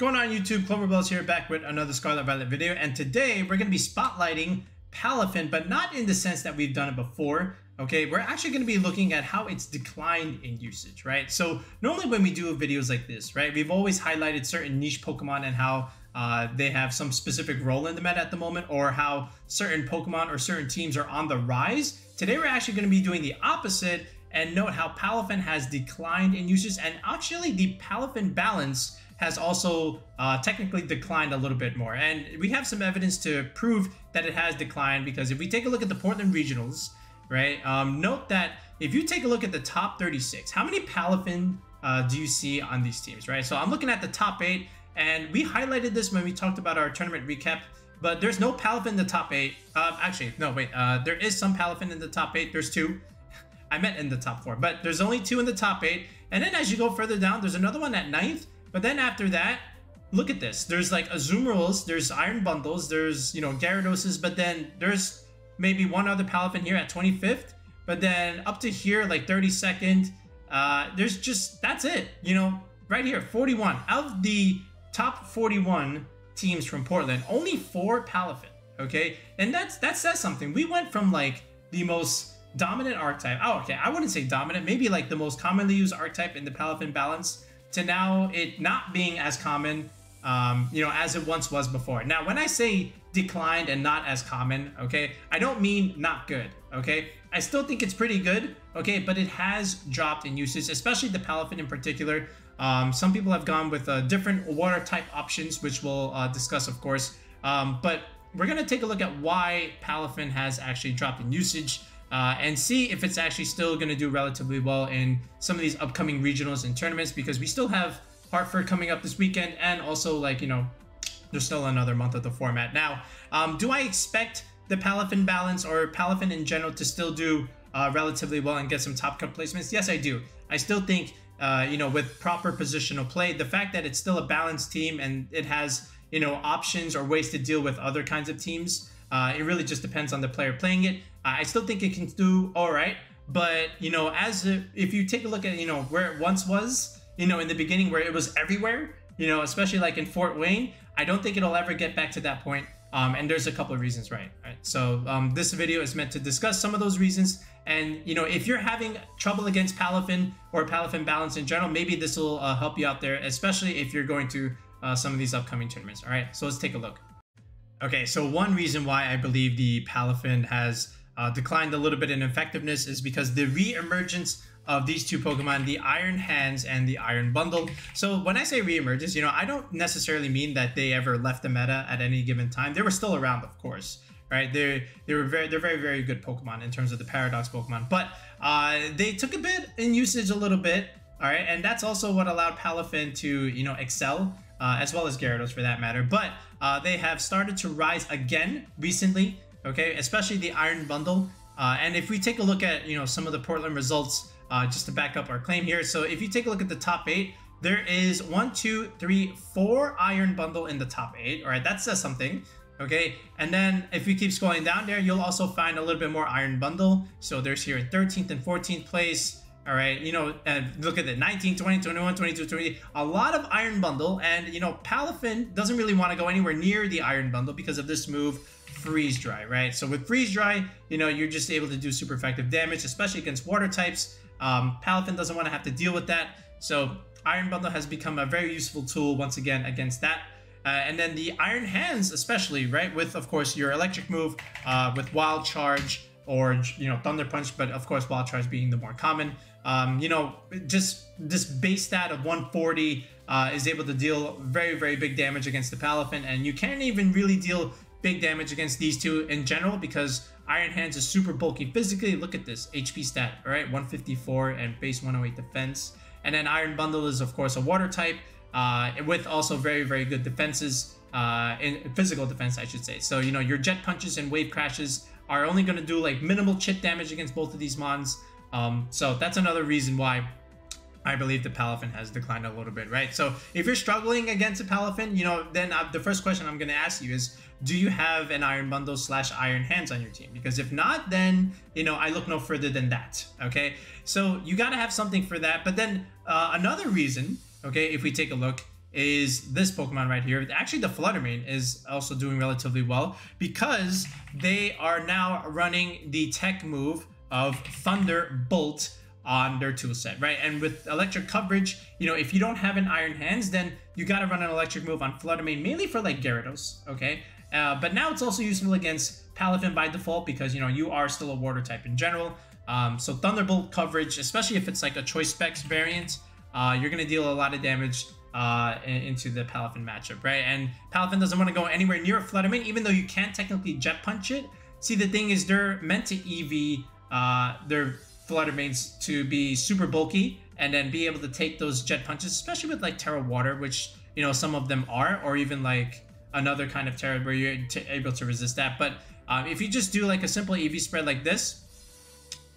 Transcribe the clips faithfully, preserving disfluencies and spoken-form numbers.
Going on YouTube, Cloverbells here, back with another Scarlet Violet video, and today we're going to be spotlighting Palafin, but not in the sense that we've done it before. Okay, we're actually going to be looking at how it's declined in usage, right? So normally when we do videos like this, right, we've always highlighted certain niche Pokemon and how uh, they have some specific role in the meta at the moment, or how certain Pokemon or certain teams are on the rise. Today we're actually going to be doing the opposite and note how Palafin has declined in usage, and actually the Palafin balance has also uh, technically declined a little bit more. And we have some evidence to prove that it has declined, because if we take a look at the Portland Regionals, right, um, note that if you take a look at the top thirty-six, how many Palafin uh, do you see on these teams, right? So I'm looking at the top eight, and we highlighted this when we talked about our tournament recap, but there's no Palafin in the top eight. Uh, actually, no, wait, uh, there is some Palafin in the top eight. There's two. I meant in the top four, but there's only two in the top eight. And then as you go further down, there's another one at ninth. But then after that, look at this. There's like Azumarills, there's Iron Bundles, there's, you know, Gyaradoses, but then there's maybe one other Palafin here at twenty-fifth. But then up to here, like thirty-second, uh, there's just, that's it. You know, right here, forty-one. Out of the top forty-one teams from Portland, only four Palafin, okay? And that's that says something. We went from like the most dominant archetype, oh, okay, I wouldn't say dominant, maybe like the most commonly used archetype in the Palafin balance, to now it not being as common, um, you know, as it once was before. Now, when I say declined and not as common, okay, I don't mean not good, okay? I still think it's pretty good, okay, but it has dropped in usage, especially the Palafin in particular. Um, some people have gone with uh, different water type options, which we'll uh, discuss, of course. Um, but we're gonna take a look at why Palafin has actually dropped in usage, Uh, and see if it's actually still going to do relatively well in some of these upcoming regionals and tournaments, because we still have Hartford coming up this weekend, and also, like, you know, there's still another month of the format. Now, um, do I expect the Palafin balance or Palafin in general to still do uh, relatively well and get some top cup placements? Yes, I do. I still think, uh, you know, with proper positional play, the fact that it's still a balanced team and it has, you know, options or ways to deal with other kinds of teams, uh, it really just depends on the player playing it. I still think it can do all right, but, you know, as if, if you take a look at, you know, where it once was, you know, in the beginning where it was everywhere, you know, especially like in Fort Wayne, I don't think it'll ever get back to that point. Um, and there's a couple of reasons, right? right? So um, this video is meant to discuss some of those reasons. And, you know, if you're having trouble against Palafin or Palafin balance in general, maybe this will uh, help you out there, especially if you're going to uh, some of these upcoming tournaments. All right, so let's take a look. Okay, so one reason why I believe the Palafin has Uh, declined a little bit in effectiveness is because the re-emergence of these two Pokemon, the Iron Hands and the Iron Bundle. So when I say re-emergence, you know, I don't necessarily mean that they ever left the meta at any given time. They were still around, of course, right? They they were very they're very very good Pokemon in terms of the Paradox Pokemon, but uh, they took a bit in usage, a little bit, all right, and that's also what allowed Palafin to, you know, excel, uh, as well as Gyarados for that matter. But uh, they have started to rise again recently. Okay, especially the Iron Bundle. Uh, and if we take a look at, you know, some of the Portland results, uh, just to back up our claim here. So if you take a look at the top eight, there is one, two, three, four Iron Bundle in the top eight. All right, that says something. Okay, and then if you keep scrolling down there, you'll also find a little bit more Iron Bundle. So there's here in thirteenth and fourteenth place. All right, you know, and look at the nineteen, twenty, twenty-one, twenty-two, twenty, a lot of Iron Bundle. And, you know, Palafin doesn't really want to go anywhere near the Iron Bundle because of this move, Freeze Dry, right? So with Freeze Dry, you know, you're just able to do super effective damage, especially against water types. Um, Palafin doesn't want to have to deal with that. So Iron Bundle has become a very useful tool once again against that. Uh, and then the Iron Hands especially, right? With, of course, your electric move, uh, with Wild Charge, or, you know, Thunder Punch, but of course Wild Charge being the more common. Um, you know, just this base stat of one forty uh, is able to deal very, very big damage against the Palafin, and you can't even really deal big damage against these two in general because Iron Hands is super bulky physically. Look at this H P stat, all right, one fifty-four and base one oh eight defense. And then Iron Bundle is, of course, a water type uh, with also very, very good defenses, uh, in physical defense, I should say. So, you know, your Jet Punches and Wave Crashes are only going to do like minimal chip damage against both of these mons. Um, so that's another reason why I believe the Palafin has declined a little bit, right? So if you're struggling against a Palafin, you know, then I, the first question I'm going to ask you is, do you have an Iron Bundle slash Iron Hands on your team? Because if not, then, you know, I look no further than that, okay? So you got to have something for that. But then uh, another reason, okay, if we take a look, is this Pokemon right here. Actually, the Fluttermane is also doing relatively well because they are now running the tech move of Thunderbolt on their toolset, right? And with electric coverage, you know, if you don't have an Iron Hands, then you got to run an electric move on Fluttermane, mainly for like Gyarados, okay? Uh, but now it's also useful against Palafin by default because, you know, you are still a water type in general. Um, so Thunderbolt coverage, especially if it's like a Choice Specs variant, uh, you're going to deal a lot of damage uh, into the Palafin matchup, right? And Palafin doesn't want to go anywhere near Fluttermane, even though you can't technically Jet Punch it. See, the thing is they're meant to E V uh, their Fluttermanes to be super bulky and then be able to take those Jet Punches, especially with like Tera Water, which, you know, some of them are, or even like another kind of Terra where you're able to resist that. But um, if you just do like a simple E V spread like this,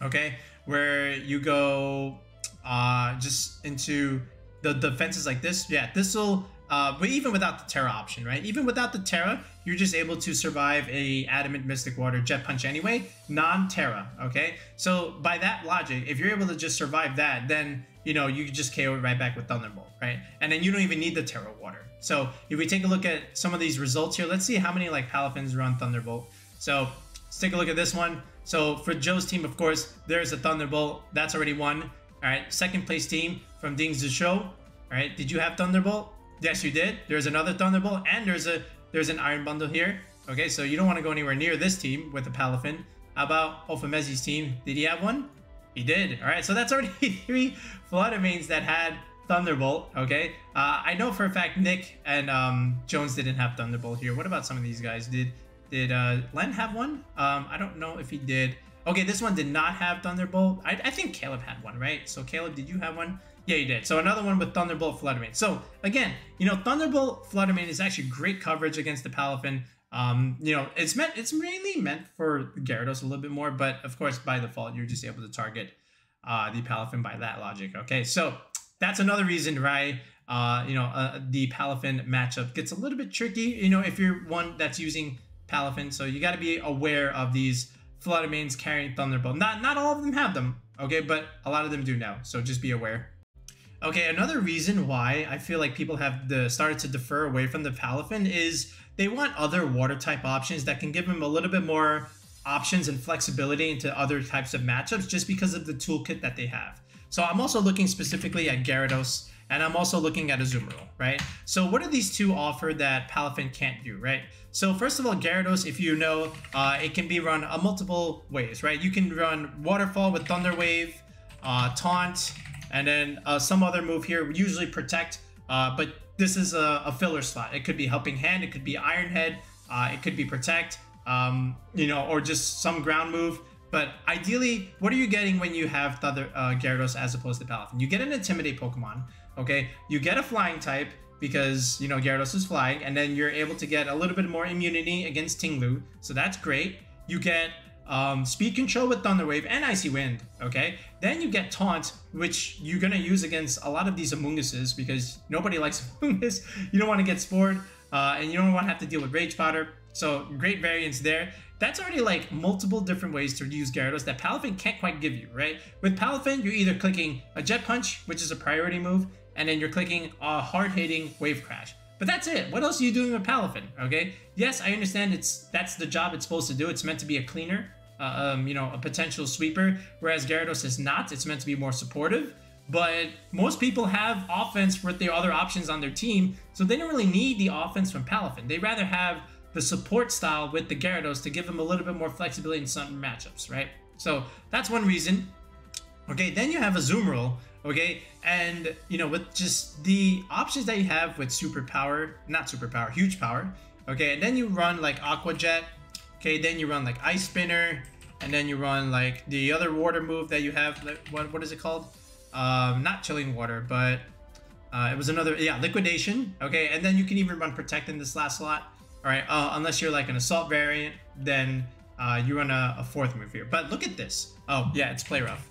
okay, where you go uh, just into the defenses like this, yeah, this will, uh, but even without the Terra option, right? Even without the Terra, you're just able to survive a Adamant, Mystic Water, Jet Punch anyway, non-Terra, okay? So by that logic, if you're able to just survive that, then, you know, you just K O it right back with Thunderbolt, right? And then you don't even need the Terra Water. So if we take a look at some of these results here, let's see how many like Palafins run Thunderbolt. So let's take a look at this one. So for Joe's team, of course, there's a Thunderbolt. That's already won. All right, second place team from Dings the Show. All right, did you have Thunderbolt? Yes, you did. There's another Thunderbolt, and there's a there's an Iron Bundle here. Okay, so you don't want to go anywhere near this team with a Palafin. How about Ofamezi's team? Did he have one? He did. All right, so that's already three Fluttermanes that had Thunderbolt, okay? Uh, I know for a fact Nick and um, Jones didn't have Thunderbolt here. What about some of these guys? Did did uh, Len have one? Um, I don't know if he did. Okay, this one did not have Thunderbolt. I, I think Caleb had one, right? So Caleb, did you have one? Yeah, you did. So another one with Thunderbolt, Fluttermane. So again, you know, Thunderbolt, Fluttermane is actually great coverage against the Palafin. Um, you know, it's meant it's mainly meant for Gyarados a little bit more, but of course, by default, you're just able to target uh, the Palafin by that logic. Okay, so that's another reason, right? Uh, you know, uh, the Palafin matchup gets a little bit tricky, you know, if you're one that's using Palafin. So you got to be aware of these Fluttermanes carrying Thunderbolt. Not not all of them have them, okay, but a lot of them do now. So just be aware. Okay, another reason why I feel like people have the, started to defer away from the Palafin is they want other water type options that can give them a little bit more options and flexibility into other types of matchups just because of the toolkit that they have. So I'm also looking specifically at Gyarados, and I'm also looking at Azumarill, right? So what do these two offer that Palafin can't do, right? So first of all, Gyarados, if you know, uh, it can be run uh, multiple ways, right? You can run Waterfall with Thunder Wave, uh, Taunt, and then uh, some other move here, usually Protect, uh, but this is a, a filler slot. It could be Helping Hand, it could be Iron Head, uh, it could be Protect, um, you know, or just some ground move. But ideally, what are you getting when you have the other, uh, Gyarados as opposed to Palafin? You get an Intimidate Pokemon, okay? You get a Flying type because, you know, Gyarados is flying, and then you're able to get a little bit more immunity against Ting-Lu, so that's great. You get Um, speed control with Thunder Wave and Icy Wind, okay? Then you get Taunt, which you're going to use against a lot of these Amoonguses because nobody likes Amoongus. You don't want to get spored, uh, and you don't want to have to deal with Rage Powder. So great variance there. That's already like multiple different ways to use Gyarados that Palafin can't quite give you, right? With Palafin, you're either clicking a Jet Punch, which is a priority move, and then you're clicking a hard-hitting Wave Crash. But that's it. What else are you doing with Palafin? Okay. Yes, I understand it's that's the job it's supposed to do. It's meant to be a cleaner, uh, um, you know, a potential sweeper. Whereas Gyarados is not. It's meant to be more supportive. But most people have offense with their other options on their team, so they don't really need the offense from Palafin. They rather have the support style with the Gyarados to give them a little bit more flexibility in certain matchups, right? So that's one reason. Okay. Then you have Azumarill. Okay, and you know, with just the options that you have with superpower, not superpower, huge power, okay, and then you run like Aqua Jet, okay, then you run like Ice Spinner, and then you run like the other water move that you have, like, what, what is it called? Um, not Chilling Water, but uh, it was another, yeah, Liquidation, okay, and then you can even run Protect in this last slot, all right, uh, unless you're like an Assault variant, then uh, you run a, a fourth move here, but look at this, oh, yeah, it's Play Rough,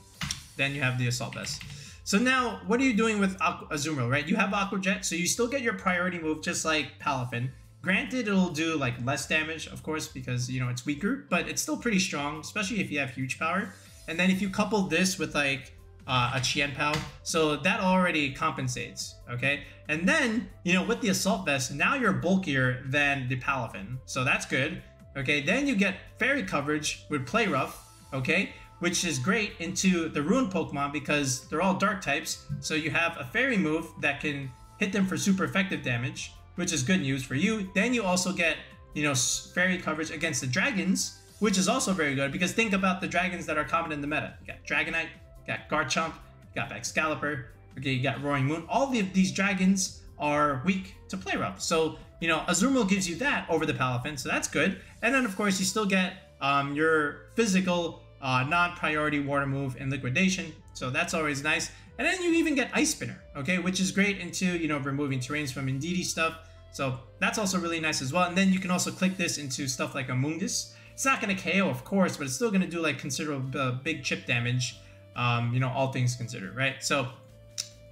then you have the Assault Vest. So now, what are you doing with Azumarill, right? You have Aqua Jet, so you still get your priority move just like Palafin. Granted, it'll do like less damage, of course, because, you know, it's weaker, but it's still pretty strong, especially if you have huge power. And then if you couple this with like uh, a Qian Pao. So that already compensates, okay? And then, you know, with the Assault Vest, now you're bulkier than the Palafin. So that's good, okay? Then you get Fairy coverage with Play Rough, okay? Which is great into the Ruined Pokemon because they're all Dark types. So you have a Fairy move that can hit them for super effective damage, which is good news for you. Then you also get, you know, Fairy coverage against the Dragons, which is also very good because think about the Dragons that are common in the meta. You got Dragonite, you got Garchomp, you got Excalibur, okay, you got Roaring Moon. All of these Dragons are weak to Play Rough. So, you know, Azumarill gives you that over the Palafin, so that's good. And then, of course, you still get um, your physical uh, non-priority water move and Liquidation, so that's always nice. And then you even get Ice Spinner, okay, which is great into, you know, removing terrains from Indeedee stuff. So that's also really nice as well. And then you can also click this into stuff like Amoongus. It's not going to K O, of course, but it's still going to do like considerable uh, big chip damage, um, you know, all things considered, right? So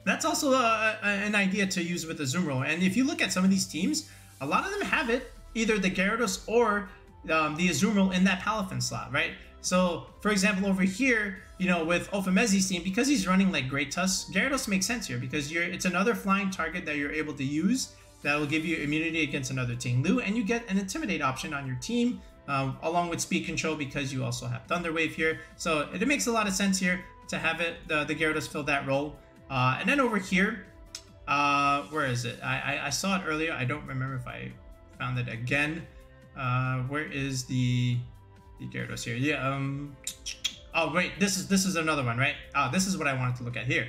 that's also uh, an idea to use with Azumarill. And if you look at some of these teams, a lot of them have it, either the Gyarados or um, the Azumarill in that Palafin slot, right? So, for example, over here, you know, with Ofamezi's team, because he's running like Great Tusk, Gyarados makes sense here because you're it's another flying target that you're able to use. That will give you immunity against another Ting-Lu, and you get an Intimidate option on your team, um, along with Speed Control because you also have Thunder Wave here. So it, it makes a lot of sense here to have it the, the Gyarados fill that role. Uh, and then over here, uh, where is it? I, I, I saw it earlier. I don't remember if I found it again. Uh, where is the the Gyarados here? Yeah. Um, oh wait, this is this is another one, right? Uh, this is what I wanted to look at here.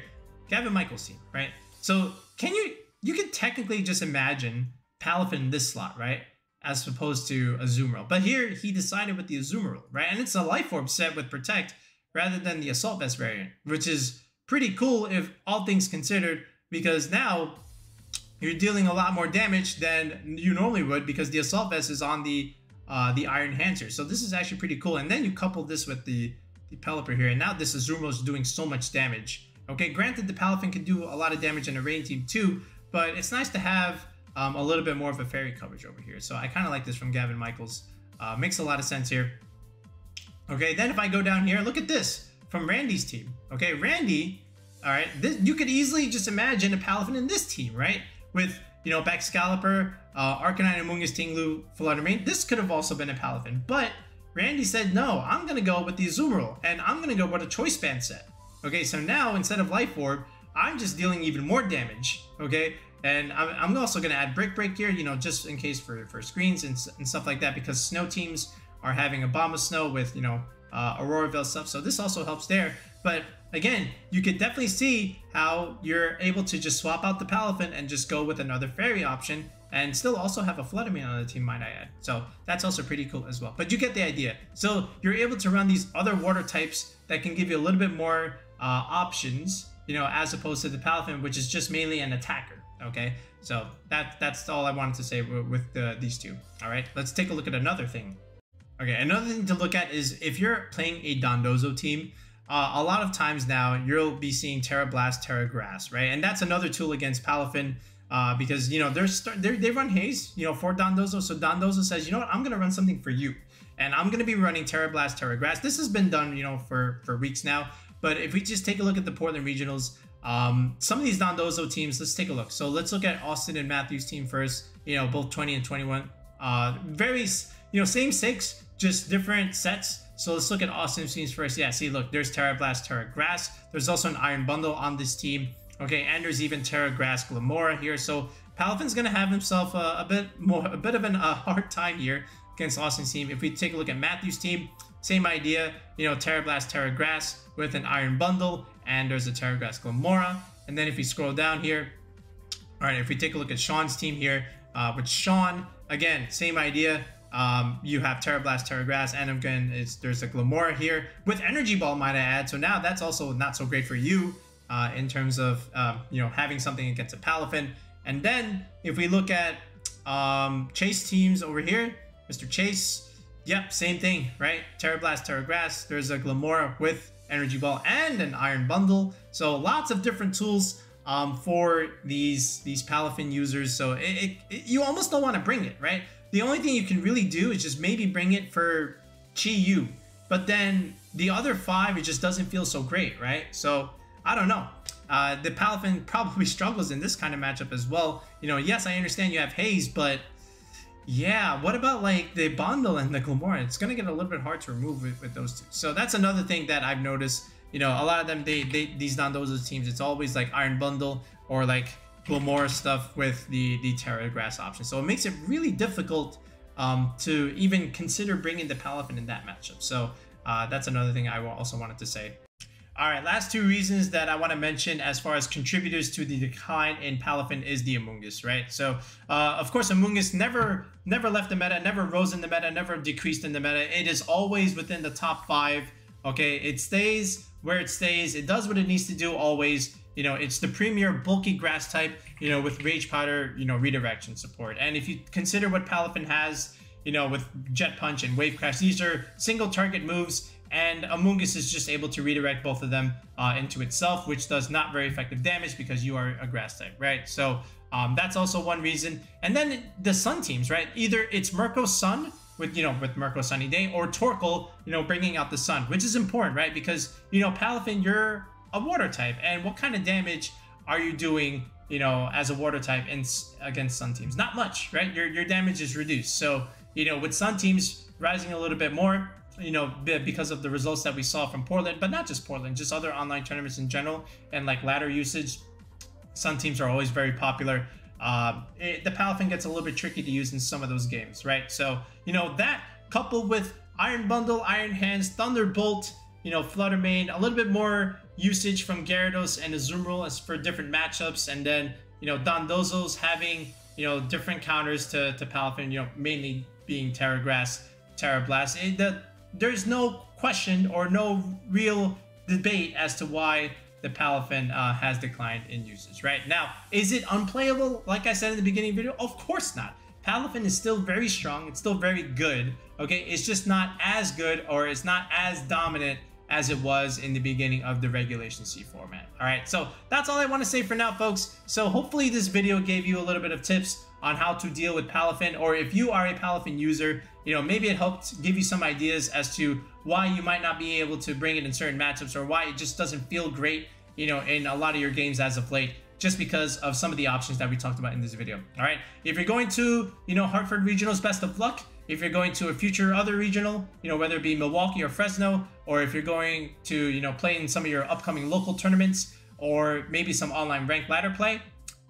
Gavin Michael's team, right? So can you? You can technically just imagine Palafin in this slot, right? As opposed to Azumarill. But here, he decided with the Azumarill, right? And it's a Life Orb set with Protect rather than the Assault Vest variant, which is pretty cool if all things considered, because now you're dealing a lot more damage than you normally would because the Assault Vest is on the uh, the Iron Hands here. So this is actually pretty cool. And then you couple this with the, the Pelipper here, and now this Azumarill is doing so much damage. Okay, granted the Palafin can do a lot of damage in a rain team too, but it's nice to have um, a little bit more of a Fairy coverage over here. So I kind of like this from Gavin Michaels. Uh, makes a lot of sense here. Okay, then if I go down here, look at this from Randy's team. Okay, Randy, all right, this, you could easily just imagine a Palafin in this team, right? With, you know, Baxcalibur, uh, Arcanine, Amoongus, Ting-Lu, Fluttermane. This could have also been a Palafin, but Randy said, no, I'm going to go with the Azumarill, and I'm going to go with a Choice Band set. Okay, so now instead of Life Orb, I'm just dealing even more damage, okay? And I'm, I'm also going to add Brick Break here, you know, just in case for, for screens and, and stuff like that, because snow teams are having a bomb of snow with, you know, uh, Aurora Veil stuff, so this also helps there. But again, you can definitely see how you're able to just swap out the Palafin and just go with another Fairy option, and still also have a Fluttermane on the team, might I add. So that's also pretty cool as well. But you get the idea. So you're able to run these other water types that can give you a little bit more uh, options, you know, as opposed to the Palafin, which is just mainly an attacker, okay? So that that's all I wanted to say with the, these two, all right? Let's take a look at another thing. Okay, another thing to look at is if you're playing a Dondozo team, uh, a lot of times now you'll be seeing Terra Blast, Terra Grass, right? And that's another tool against Palafin uh, because, you know, they're, they're, they run Haze, you know, for Dondozo. So Dondozo says, you know what, I'm going to run something for you. And I'm going to be running Terra Blast, Terra Grass. This has been done, you know, for, for weeks now. But if we just take a look at the Portland Regionals, um, some of these Dondozo teams, let's take a look. So let's look at Austin and Matthew's team first, you know, both twenty and twenty-one. Uh, very, you know, same six, just different sets. So let's look at Austin's teams first. Yeah, see, look, there's Terra Blast, Terra Grass. There's also an Iron Bundle on this team. Okay, and there's even Terra Grass, Glimmora here. So Palafin's going to have himself a, a bit more, a bit of an, a hard time here against Austin's team. If we take a look at Matthew's team, same idea, you know, Terra Blast, Terra Grass with an Iron Bundle, and there's a Terra Grass Glimmora. And then if you scroll down here, all right, if we take a look at Sean's team here, uh, with Sean, again, same idea. Um, you have Terra Blast, Terra Grass, and again, it's, there's a Glimmora here with Energy Ball, might I add. So now that's also not so great for you uh, in terms of, um, you know, having something against a Palafin. And then if we look at um, Chase teams over here, Mister Chase, yep, same thing, right? Terra Blast, Terra Grass. There's a Glimmora with Energy Ball and an Iron Bundle. So lots of different tools um, for these these Palafin users. So it, it, it, you almost don't want to bring it, right? The only thing you can really do is just maybe bring it for Chi Yu. But then the other five, it just doesn't feel so great, right? So I don't know. Uh, the Palafin probably struggles in this kind of matchup as well. You know, yes, I understand you have Haze, but yeah, what about like the Bundle and the Glimmora? It's going to get a little bit hard to remove with, with those two. So that's another thing that I've noticed. You know, a lot of them, they, they these Dondozo teams, it's always like Iron Bundle or like Glimmora stuff with the, the Terra Grass option. So it makes it really difficult um, to even consider bringing the Palafin in that matchup. So uh, that's another thing I also wanted to say. All right, last two reasons that I want to mention as far as contributors to the decline in Palafin is the Amoongus, right? So, uh, of course, Amoongus never never left the meta, never rose in the meta, never decreased in the meta. It is always within the top five, okay? It stays where it stays. It does what it needs to do always. You know, it's the premier bulky grass type, you know, with Rage Powder, you know, redirection support. And if you consider what Palafin has, you know, with Jet Punch and Wave Crash, these are single target moves. And Amoongus is just able to redirect both of them uh, into itself, which does not very effective damage because you are a grass type, right? So um, that's also one reason. And then the Sun teams, right? Either it's Murkrow Sun with, you know, with Murkrow Sunny Day or Torkoal, you know, bringing out the Sun, which is important, right? Because, you know, Palafin, you're a water type. And what kind of damage are you doing, you know, as a water type in, against Sun teams? Not much, right? Your, your damage is reduced. So, you know, with Sun teams rising a little bit more, you know, because of the results that we saw from Portland, but not just Portland, just other online tournaments in general, and like ladder usage, Sun teams are always very popular. Uh, it, the Palafin gets a little bit tricky to use in some of those games, right? So, you know, that coupled with Iron Bundle, Iron Hands, Thunderbolt, you know, Fluttermane, a little bit more usage from Gyarados and Azumarill as for different matchups, and then, you know, Dondozo's having, you know, different counters to, to Palafin, you know, mainly being Terra Grass, Terra Blast. It, the, There's no question or no real debate as to why the Palafin uh, has declined in usage, right? Now, is it unplayable? Like I said in the beginning of the video, of course not. Palafin is still very strong. It's still very good, okay? It's just not as good or it's not as dominant as it was in the beginning of the Regulation C format. All right, so that's all I want to say for now, folks. So hopefully this video gave you a little bit of tips on how to deal with Palafin, or if you are a Palafin user, you know, maybe it helped give you some ideas as to why you might not be able to bring it in certain matchups or why it just doesn't feel great, you know, in a lot of your games as of late, just because of some of the options that we talked about in this video. All right, if you're going to, you know, Hartford Regionals, best of luck. If you're going to a future other regional, you know, whether it be Milwaukee or Fresno, or if you're going to, you know, play in some of your upcoming local tournaments or maybe some online ranked ladder play,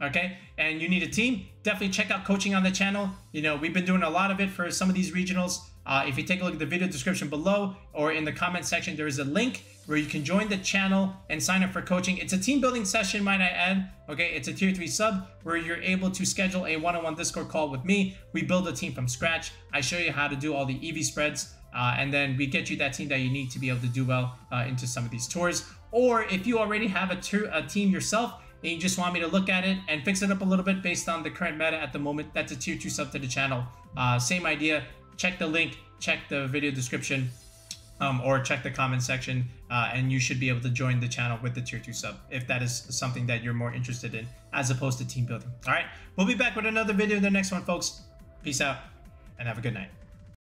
okay, and you need a team, definitely check out coaching on the channel. You know, we've been doing a lot of it for some of these regionals. Uh, if you take a look at the video description below or in the comment section, there is a link where you can join the channel and sign up for coaching. It's a team building session, might I add. Okay, it's a tier three sub where you're able to schedule a one-on-one Discord call with me. We build a team from scratch. I show you how to do all the E V spreads, uh, and then we get you that team that you need to be able to do well uh, into some of these tours. Or if you already have a, a team yourself, and you just want me to look at it and fix it up a little bit based on the current meta at the moment, that's a tier two sub to the channel. Uh, same idea, check the link, check the video description, um, or check the comment section, uh, and you should be able to join the channel with the tier two sub if that is something that you're more interested in as opposed to team building. All right, we'll be back with another video in the next one, folks. Peace out and have a good night.